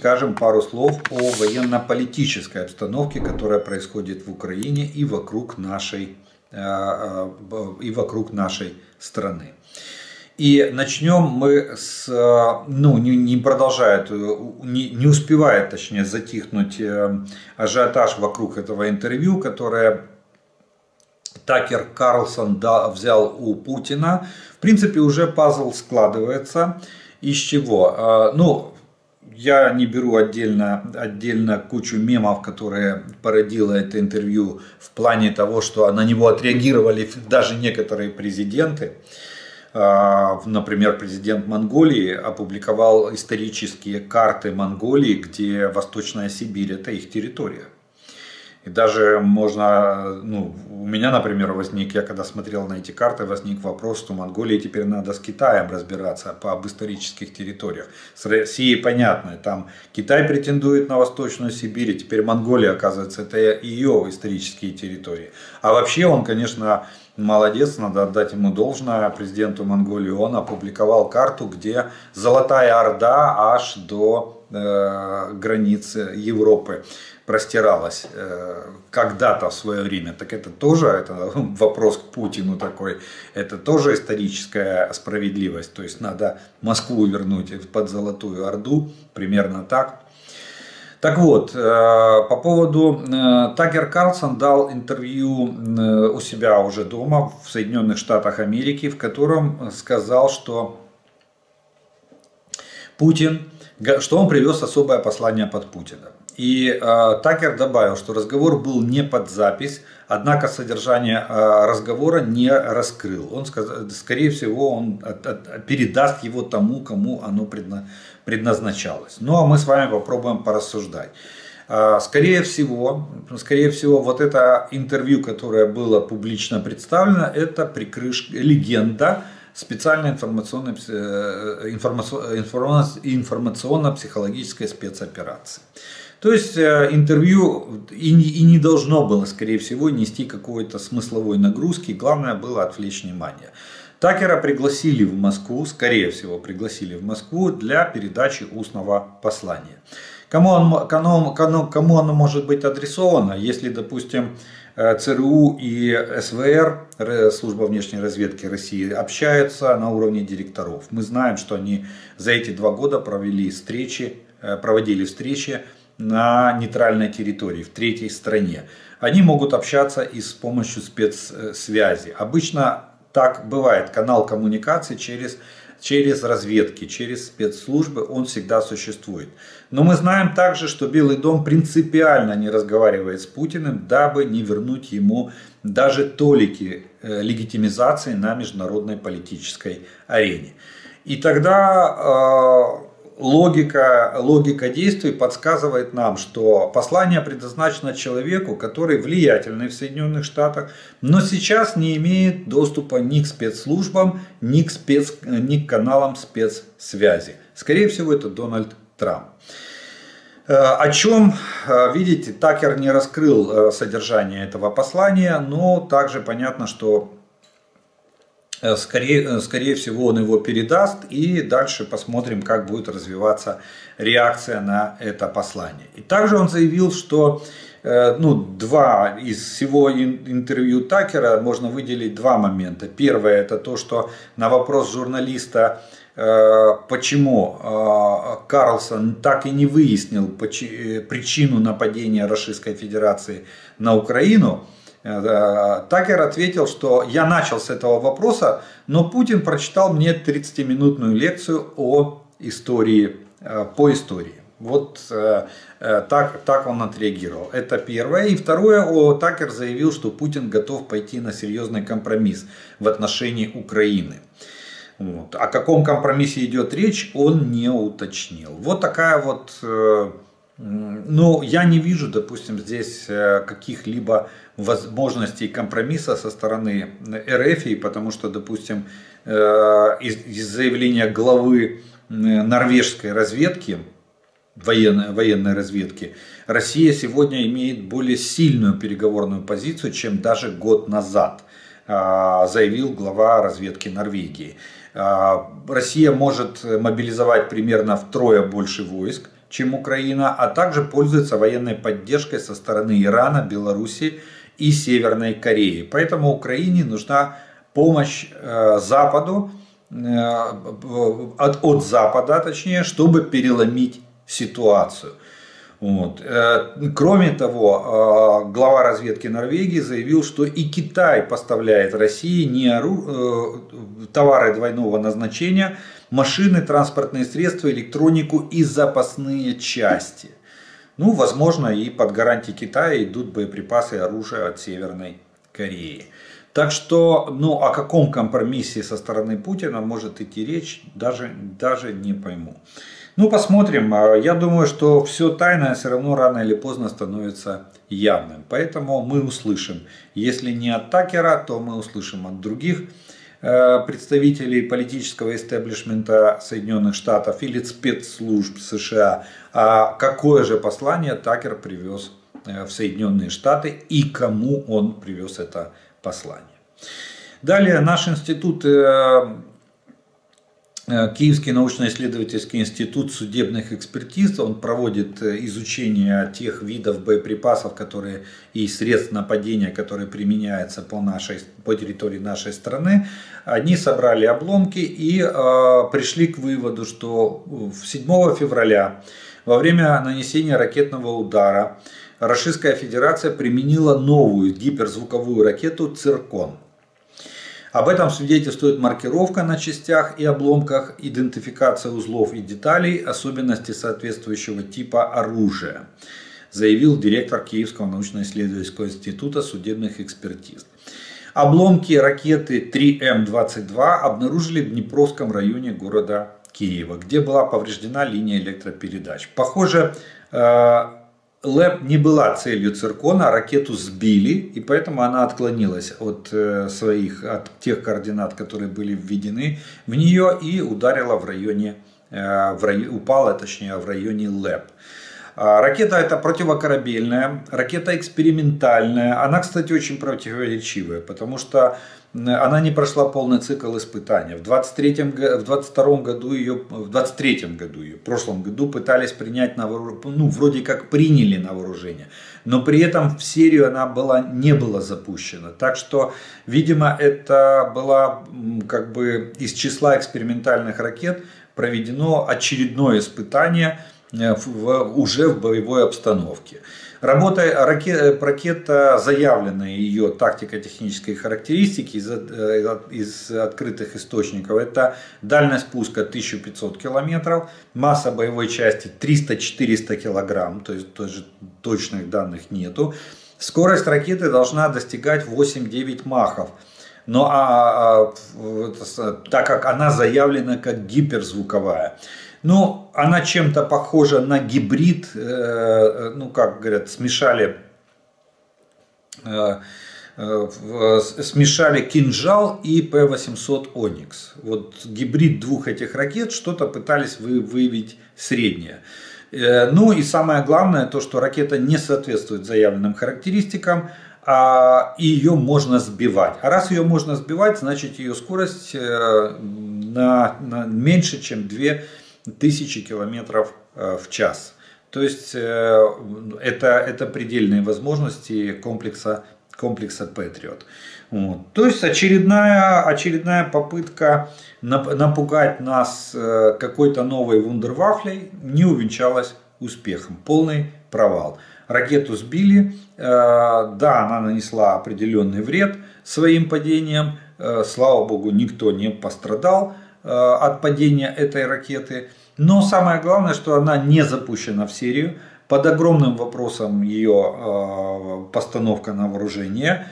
Скажем пару слов о военно-политической обстановке, которая происходит в Украине и вокруг нашей страны. И начнем мы с, не успевает, точнее, затихнуть ажиотаж вокруг этого интервью, которое Такер Карлсон взял у Путина. В принципе, уже пазл складывается. Из чего? Ну, я не беру отдельно кучу мемов, которые породило это интервью в плане того, что на него отреагировали даже некоторые президенты. Например, президент Монголии опубликовал исторические карты Монголии, где Восточная Сибирь – это их территория. И даже можно, у меня, например, я когда смотрел на эти карты, возник вопрос, что Монголии теперь надо с Китаем разбираться об исторических территориях. С Россией понятно, там Китай претендует на Восточную Сибирь, и теперь Монголия, оказывается, это ее исторические территории. А вообще он, конечно, молодец, надо отдать ему должное, президенту Монголии, он опубликовал карту, где Золотая Орда аж до границ Европы простиралась когда-то в свое время. Так это тоже вопрос к Путину такой. Это тоже историческая справедливость. То есть надо Москву вернуть под Золотую Орду. Примерно так. Так вот, по поводу... Такер Карлсон дал интервью у себя уже дома в Соединенных Штатах Америки, в котором сказал, что Путин... что он привез особое послание под Путина. И Такер добавил, что разговор был не под запись, однако содержание разговора не раскрыл. Он сказал, скорее всего, он передаст его тому, кому оно предназначалось. Ну а мы с вами попробуем порассуждать. Скорее всего, вот это интервью, которое было публично представлено, это прикрышка, легенда, специальной информационно-психологической спецоперации. То есть интервью и не должно было, скорее всего, нести какой-то смысловой нагрузки. Главное было отвлечь внимание. Такера пригласили в Москву, скорее всего, пригласили в Москву для передачи устного послания. Кому оно может быть адресовано, если, допустим, ЦРУ и СВР, служба внешней разведки России, общаются на уровне директоров. Мы знаем, что они за эти 2 года проводили встречи на нейтральной территории, в третьей стране. Они могут общаться и с помощью спецсвязи. Обычно так бывает. Канал коммуникации через разведки, через спецслужбы, он всегда существует. Но мы знаем также, что Белый дом принципиально не разговаривает с Путиным, дабы не вернуть ему даже толики легитимизации на международной политической арене. И тогда логика действий подсказывает нам, что послание предназначено человеку, который влиятельный в Соединенных Штатах, но сейчас не имеет доступа ни к спецслужбам, ни к каналам спецсвязи. Скорее всего, это Дональд Трамп. О чем, видите, Такер не раскрыл содержание этого послания, но также понятно, что скорее всего, он его передаст, и дальше посмотрим, как будет развиваться реакция на это послание. И также он заявил, что два из всего интервью Такера можно выделить 2 момента. Первое, это то, что на вопрос журналиста, почему Карлсон так и не выяснил причину нападения Российской Федерации на Украину, Такер ответил, что я начал с этого вопроса, но Путин прочитал мне 30-минутную лекцию по истории. Вот так он отреагировал. Это первое. И второе, Такер заявил, что Путин готов пойти на серьезный компромисс в отношении Украины. Вот. О каком компромиссе идет речь, он не уточнил. Вот такая вот... Но я не вижу, допустим, здесь каких-либо возможностей компромисса со стороны РФ, потому что, допустим, из заявления главы норвежской разведки, военной разведки, Россия сегодня имеет более сильную переговорную позицию, чем даже год назад, заявил глава разведки Норвегии. Россия может мобилизовать примерно втрое больше войск, чем Украина, а также пользуется военной поддержкой со стороны Ирана, Белоруссии и Северной Кореи. Поэтому Украине нужна помощь Западу, от Запада, точнее, чтобы переломить ситуацию. Вот. Кроме того, глава разведки Норвегии заявил, что и Китай поставляет России товары двойного назначения, машины, транспортные средства, электронику и запасные части. Ну, возможно, и под гарантии Китая идут боеприпасы и оружие от Северной Кореи. Так что, ну, о каком компромиссе со стороны Путина может идти речь, даже не пойму. Ну, посмотрим. Я думаю, что все тайное все равно рано или поздно становится явным. Поэтому мы услышим. Если не от Такера, то мы услышим от других представителей политического истеблишмента Соединенных Штатов или спецслужб США. А какое же послание Такер привез в Соединенные Штаты и кому он привез это послание. Далее наш институт... Киевский научно-исследовательский институт судебных экспертиз, он проводит изучение тех видов боеприпасов, которые и средств нападения, которые применяются по территории нашей страны. Они собрали обломки и пришли к выводу, что 7 февраля во время нанесения ракетного удара Российская Федерация применила новую гиперзвуковую ракету «Циркон». Об этом свидетельствует маркировка на частях и обломках, идентификация узлов и деталей, особенности соответствующего типа оружия, заявил директор Киевского научно-исследовательского института судебных экспертиз. Обломки ракеты 3М22 обнаружили в Днепровском районе города Киева, где была повреждена линия электропередач. Похоже, ЛЭП не была целью «Циркона», а ракету сбили, и поэтому она отклонилась от тех координат, которые были введены в нее, и ударила в районе ЛЭП. Ракета это противокорабельная, ракета экспериментальная, она, кстати, очень противоречивая, потому что она не прошла полный цикл испытаний. В прошлом году пытались принять на вооружение, ну, вроде как приняли на вооружение, но при этом в серию она не была запущена. Так что, видимо, это была как бы из числа экспериментальных ракет проведено очередное испытание уже в боевой обстановке. Работа ракета, заявленная ее тактико-технические характеристики из открытых источников, это дальность пуска 1500 километров, масса боевой части 300-400 килограмм, то есть тоже точных данных нету. Скорость ракеты должна достигать 8-9 махов, но так как она заявлена как гиперзвуковая. Ну, она чем-то похожа на гибрид, ну, как говорят, смешали «Кинжал» и P-800 Onyx. Вот гибрид двух этих ракет, что-то пытались выявить среднее. Ну и самое главное, то, что ракета не соответствует заявленным характеристикам, и ее можно сбивать. А раз ее можно сбивать, значит ее скорость меньше, чем 2000 километров в час. То есть это предельные возможности комплекса Патриот. Вот. То есть очередная попытка напугать нас какой-то новой вундервафлей не увенчалась успехом. Полный провал. Ракету сбили, да, она нанесла определенный вред своим падением, слава богу, никто не пострадал от падения этой ракеты. Но самое главное, что она не запущена в серию. Под огромным вопросом ее постановка на вооружение.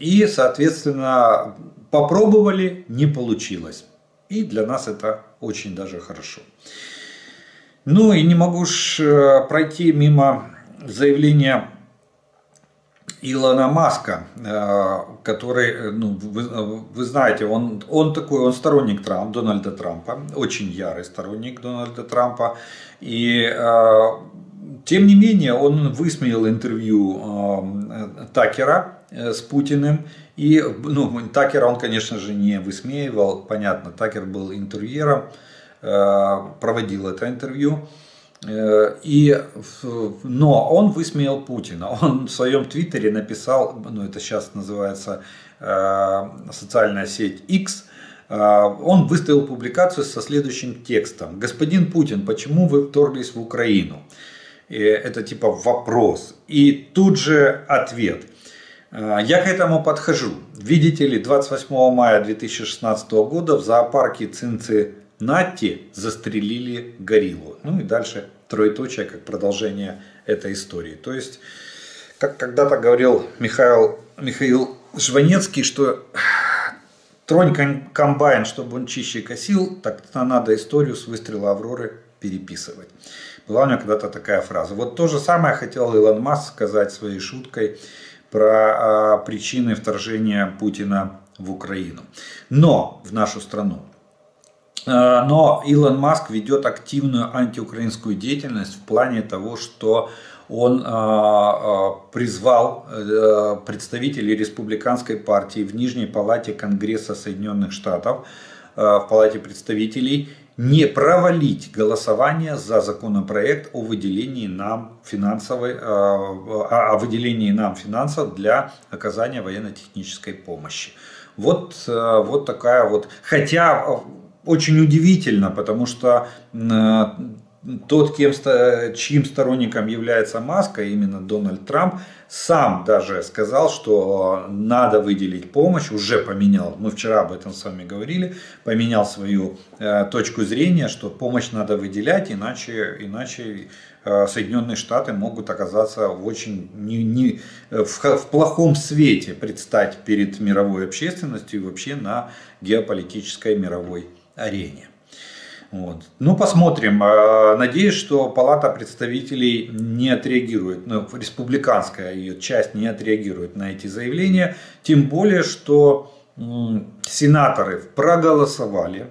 И, соответственно, попробовали, не получилось. И для нас это очень даже хорошо. Ну и не могу ж пройти мимо заявления Илона Маска, который, ну, вы знаете, он сторонник Дональда Трампа, очень ярый сторонник Дональда Трампа. И тем не менее он высмеял интервью Такера с Путиным. И, ну, Такера он, конечно же, не высмеивал, понятно, Такер был интервьюером, проводил это интервью. Но он высмеял Путина, он в своем твиттере написал, ну это сейчас называется социальная сеть X, он выставил публикацию со следующим текстом: «Господин Путин, почему вы вторглись в Украину?» Это типа вопрос. И тут же ответ. Я к этому подхожу. Видите ли, 28 мая 2016 года в зоопарке Цинцы-Цинцы Натти застрелили гориллу. Ну и дальше троеточие, как продолжение этой истории. То есть, как когда-то говорил Михаил Жванецкий, что тронь комбайн, чтобы он чище косил, так-то надо историю с выстрела Авроры переписывать. Была у меня когда-то такая фраза. Вот то же самое хотел Илон Маск сказать своей шуткой про причины вторжения Путина в Украину. Но в нашу страну. Но Илон Маск ведет активную антиукраинскую деятельность в плане того, что он призвал представителей Республиканской партии в Нижней палате Конгресса Соединенных Штатов, в палате представителей, не провалить голосование за законопроект о выделении нам финансов для оказания военно-технической помощи. Вот такая вот... Хотя... Очень удивительно, потому что тот, чьим сторонником является Маск, а именно Дональд Трамп, сам даже сказал, что надо выделить помощь, уже поменял, мы вчера об этом с вами говорили, поменял свою точку зрения, что помощь надо выделять, иначе Соединенные Штаты могут оказаться в очень в плохом свете, предстать перед мировой общественностью и вообще на геополитической мировой арене. Вот. Ну, посмотрим. Надеюсь, что Палата представителей не отреагирует, республиканская ее часть не отреагирует на эти заявления, тем более, что сенаторы проголосовали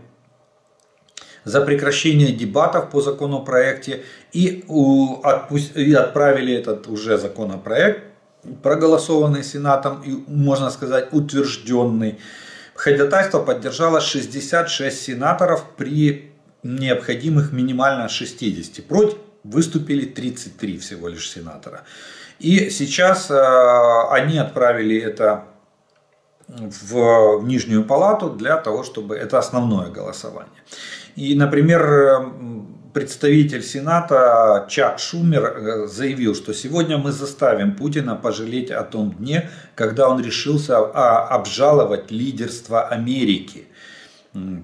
за прекращение дебатов по законопроекте и отправили этот уже законопроект, проголосованный Сенатом и, можно сказать, утвержденный. Ходатайство поддержало 66 сенаторов при необходимых минимально 60. Против выступили 33 всего лишь сенатора. И сейчас они отправили это в Нижнюю палату для того, чтобы... Это основное голосование. И, например, представитель Сената Чак Шумер заявил, что сегодня мы заставим Путина пожалеть о том дне, когда он решился обжаловать лидерство Америки.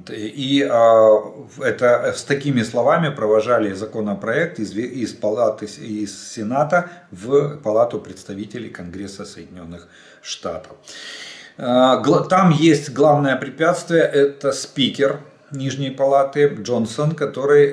И это с такими словами провожали законопроект из Сената в Палату представителей Конгресса Соединенных Штатов. Там есть главное препятствие, это спикер Нижней палаты Джонсон, который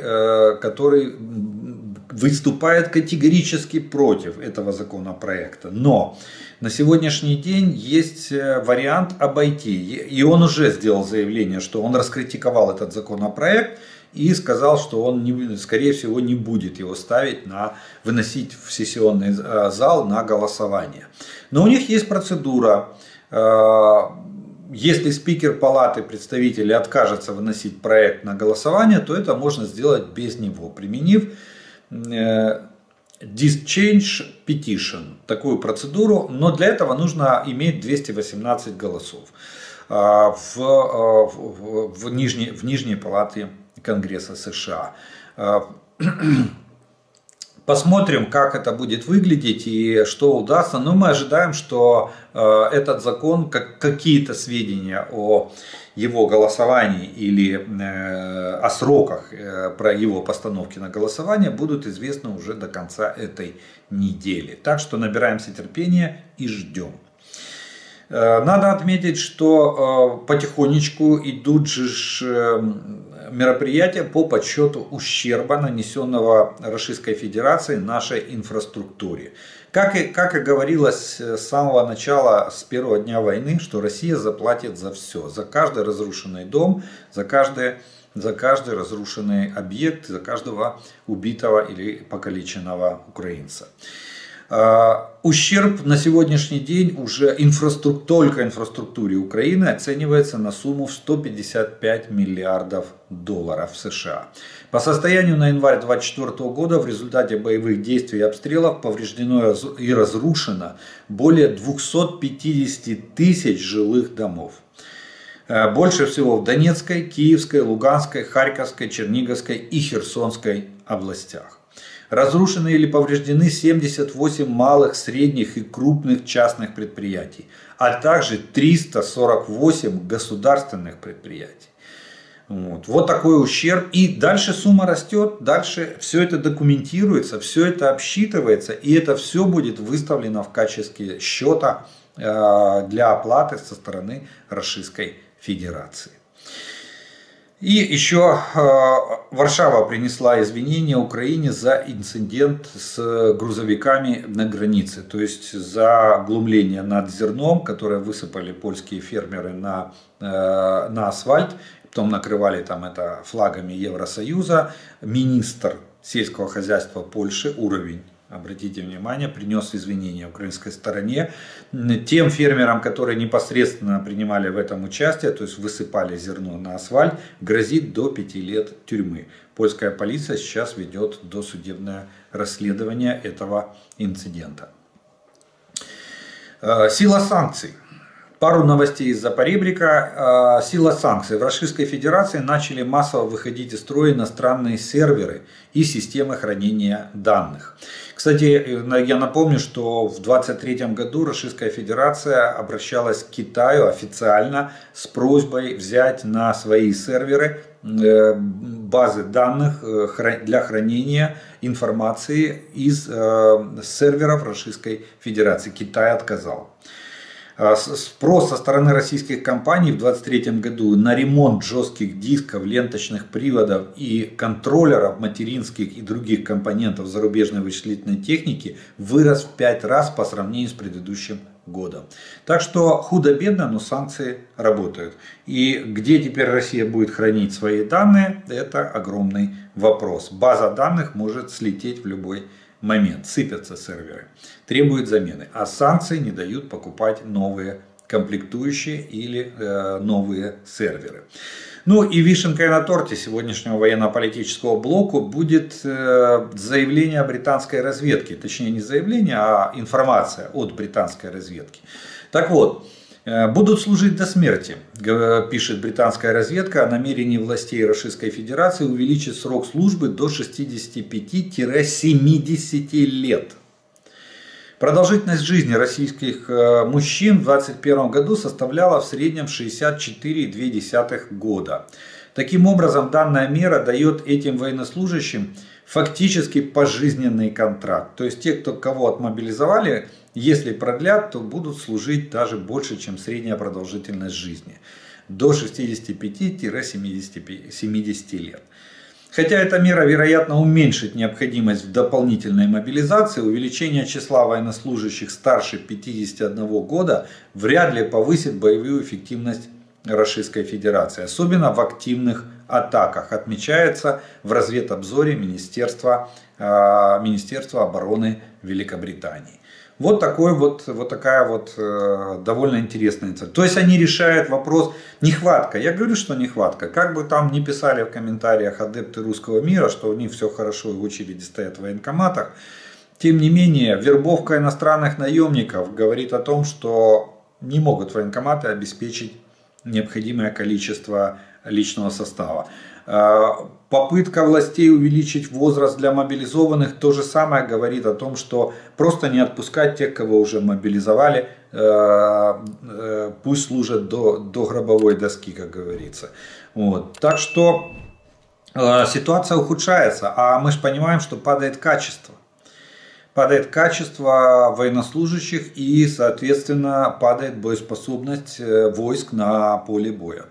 выступает категорически против этого законопроекта. Но на сегодняшний день есть вариант обойти. И он уже сделал заявление, что он раскритиковал этот законопроект и сказал, что он, скорее всего, не будет его выносить в сессионный зал на голосование. Но у них есть процедура. Если спикер палаты представителей откажется выносить проект на голосование, то это можно сделать без него, применив discharge petition, такую процедуру, но для этого нужно иметь 218 голосов в Нижней палате Конгресса США. Посмотрим, как это будет выглядеть и что удастся. Но мы ожидаем, что этот закон, какие-то сведения о его голосовании или о сроках про его постановки на голосование будут известны уже до конца этой недели. Так что набираемся терпения и ждем. Надо отметить, что потихонечку идут же мероприятия по подсчету ущерба, нанесенного Российской Федерацией нашей инфраструктуре. Как и говорилось с самого начала, с первого дня войны, что Россия заплатит за все. За каждый разрушенный дом, за каждый разрушенный объект, за каждого убитого или покалеченного украинца. Ущерб на сегодняшний день уже только инфраструктуре Украины оценивается на сумму в 155 миллиардов долларов США. По состоянию на январь 2024 года в результате боевых действий и обстрелов повреждено и разрушено более 250 тысяч жилых домов. Больше всего в Донецкой, Киевской, Луганской, Харьковской, Черниговской и Херсонской областях. Разрушены или повреждены 78 малых, средних и крупных частных предприятий, а также 348 государственных предприятий. Вот такой ущерб. И дальше сумма растет, дальше все это документируется, все это обсчитывается, и это все будет выставлено в качестве счета для оплаты со стороны Российской Федерации. И еще Варшава принесла извинения Украине за инцидент с грузовиками на границе, то есть за оглумление над зерном, которое высыпали польские фермеры на асфальт, потом накрывали там это флагами Евросоюза. Министр сельского хозяйства Польши, уровень, обратите внимание, принес извинения украинской стороне, тем фермерам, которые непосредственно принимали в этом участие, то есть высыпали зерно на асфальт, грозит до 5 лет тюрьмы. Польская полиция сейчас ведет досудебное расследование этого инцидента. Сила санкций. Пару новостей из-за поребрика. Сила санкций. В Российской Федерации начали массово выходить из строя иностранные серверы и системы хранения данных. Кстати, я напомню, что в 2023 году Российская Федерация обращалась к Китаю официально с просьбой взять на свои серверы базы данных для хранения информации из серверов Российской Федерации. Китай отказал. Спрос со стороны российских компаний в 2023 году на ремонт жестких дисков, ленточных приводов и контроллеров материнских и других компонентов зарубежной вычислительной техники вырос в 5 раз по сравнению с предыдущим годом. Так что худо-бедно, но санкции работают. И где теперь Россия будет хранить свои данные, это огромный вопрос. База данных может слететь в любой момент, сыпятся серверы, требуют замены, а санкции не дают покупать новые комплектующие или новые серверы. Ну и вишенкой на торте сегодняшнего военно-политического блока будет заявление британской разведки, точнее не заявление, а информация от британской разведки. Так вот, будут служить до смерти, пишет британская разведка о намерении властей Российской Федерации увеличить срок службы до 65-70 лет. Продолжительность жизни российских мужчин в 2021 году составляла в среднем 64,2 года. Таким образом, данная мера дает этим военнослужащим фактически пожизненный контракт. То есть те, кого отмобилизовали, если продлят, то будут служить даже больше, чем средняя продолжительность жизни. До 65-70 лет. Хотя эта мера, вероятно, уменьшит необходимость в дополнительной мобилизации, увеличение числа военнослужащих старше 51 года вряд ли повысит боевую эффективность Российской Федерации, особенно в активных атаках, отмечается в разведобзоре Министерства обороны Великобритании. Вот такая довольно интересная цель. То есть они решают вопрос нехватка. Я говорю, что нехватка. Как бы там ни писали в комментариях адепты русского мира, что у них все хорошо и в очереди стоят в военкоматах, тем не менее вербовка иностранных наемников говорит о том, что не могут военкоматы обеспечить необходимое количество личного состава. Попытка властей увеличить возраст для мобилизованных, то же самое говорит о том, что просто не отпускать тех, кого уже мобилизовали, пусть служат до гробовой доски, как говорится. Вот. Так что ситуация ухудшается, а мы же понимаем, что падает качество. Падает качество военнослужащих и, соответственно, падает боеспособность войск на поле боя.